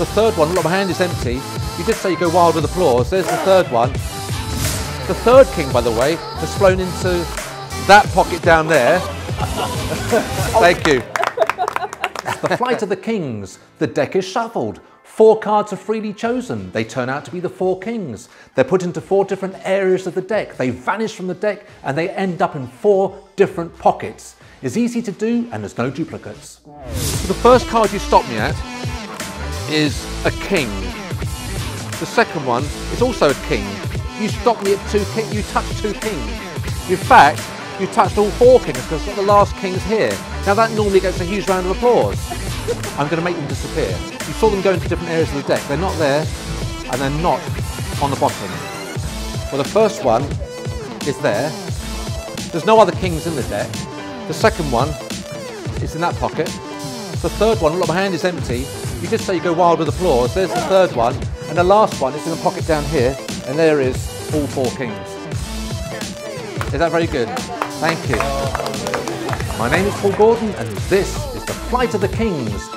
the third one. Look, my hand is empty. You did say you go wild with applause. There's the third one. The third king, by the way, has flown into that pocket down there. Thank you. The Flight of the Kings. The deck is shuffled. 4 cards are freely chosen. They turn out to be the 4 kings. They're put into 4 different areas of the deck. They vanish from the deck and they end up in 4 different pockets. It's easy to do and there's no duplicates. The first card you stop me at is a king. The second one is also a king. You stop me at 2 kings. You touch 2 kings. In fact, you touched all 4 kings because the last king's here. Now that normally gets a huge round of applause. I'm going to make them disappear. You saw them go into different areas of the deck. They're not there and they're not on the bottom. Well, the first one is there. There's no other kings in the deck. The second one is in that pocket. The third one, look, my hand is empty. You did say you go wild with applause. There's the third one. And the last one is in the pocket down here. And there is all 4 kings. Is that very good? Thank you. My name is Paul Gordon and this is The Flight of the Kings.